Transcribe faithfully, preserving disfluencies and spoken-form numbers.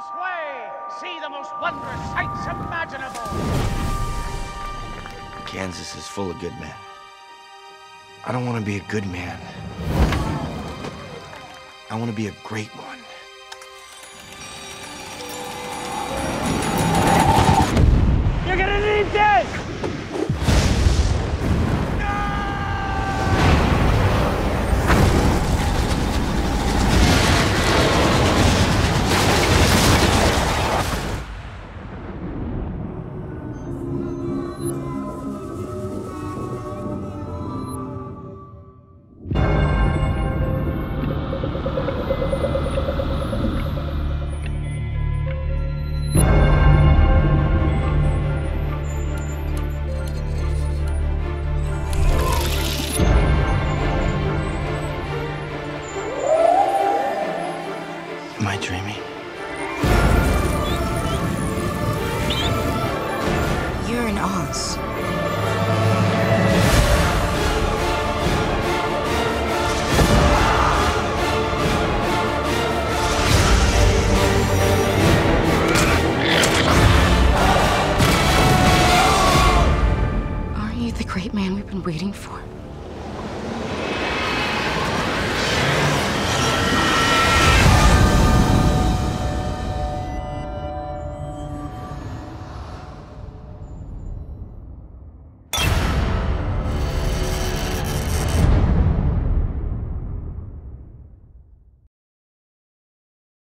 this way! See the most wondrous sights imaginable! Kansas is full of good men. I don't want to be a good man. I want to be a great one. You're gonna need this! Am I dreaming? You're in Oz. Are you the great man we've been waiting for?